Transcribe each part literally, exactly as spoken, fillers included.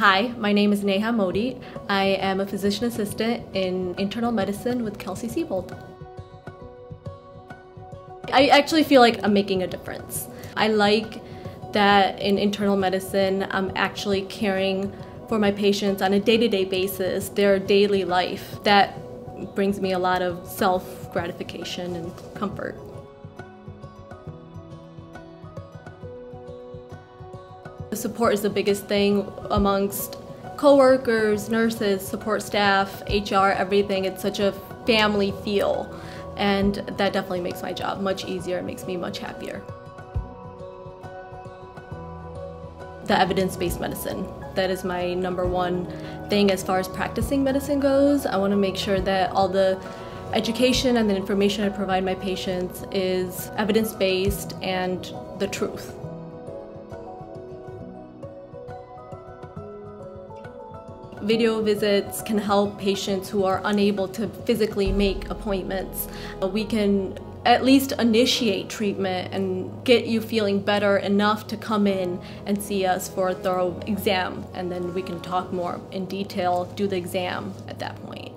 Hi, my name is Neha Modi. I am a physician assistant in internal medicine with Kelsey-Seybold. I actually feel like I'm making a difference. I like that in internal medicine, I'm actually caring for my patients on a day-to-day basis, their daily life. That brings me a lot of self-gratification and comfort. The support is the biggest thing amongst coworkers, nurses, support staff, H R, everything. It's such a family feel, and that definitely makes my job much easier. It makes me much happier. The evidence-based medicine. That is my number one thing as far as practicing medicine goes. I want to make sure that all the education and the information I provide my patients is evidence-based and the truth. Video visits can help patients who are unable to physically make appointments. We can at least initiate treatment and get you feeling better enough to come in and see us for a thorough exam, and then we can talk more in detail, do the exam at that point.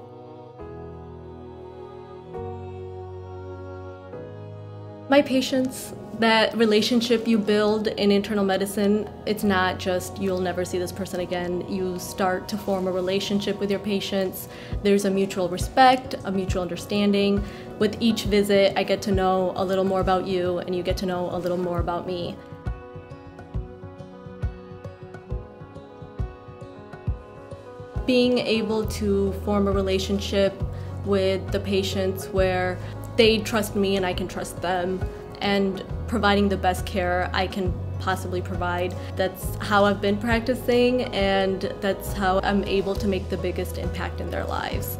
My patients, that relationship you build in internal medicine, it's not just you'll never see this person again. You start to form a relationship with your patients. There's a mutual respect, a mutual understanding. With each visit, I get to know a little more about you, and you get to know a little more about me. Being able to form a relationship with the patients where they trust me and I can trust them, and providing the best care I can possibly provide. That's how I've been practicing, and that's how I'm able to make the biggest impact in their lives.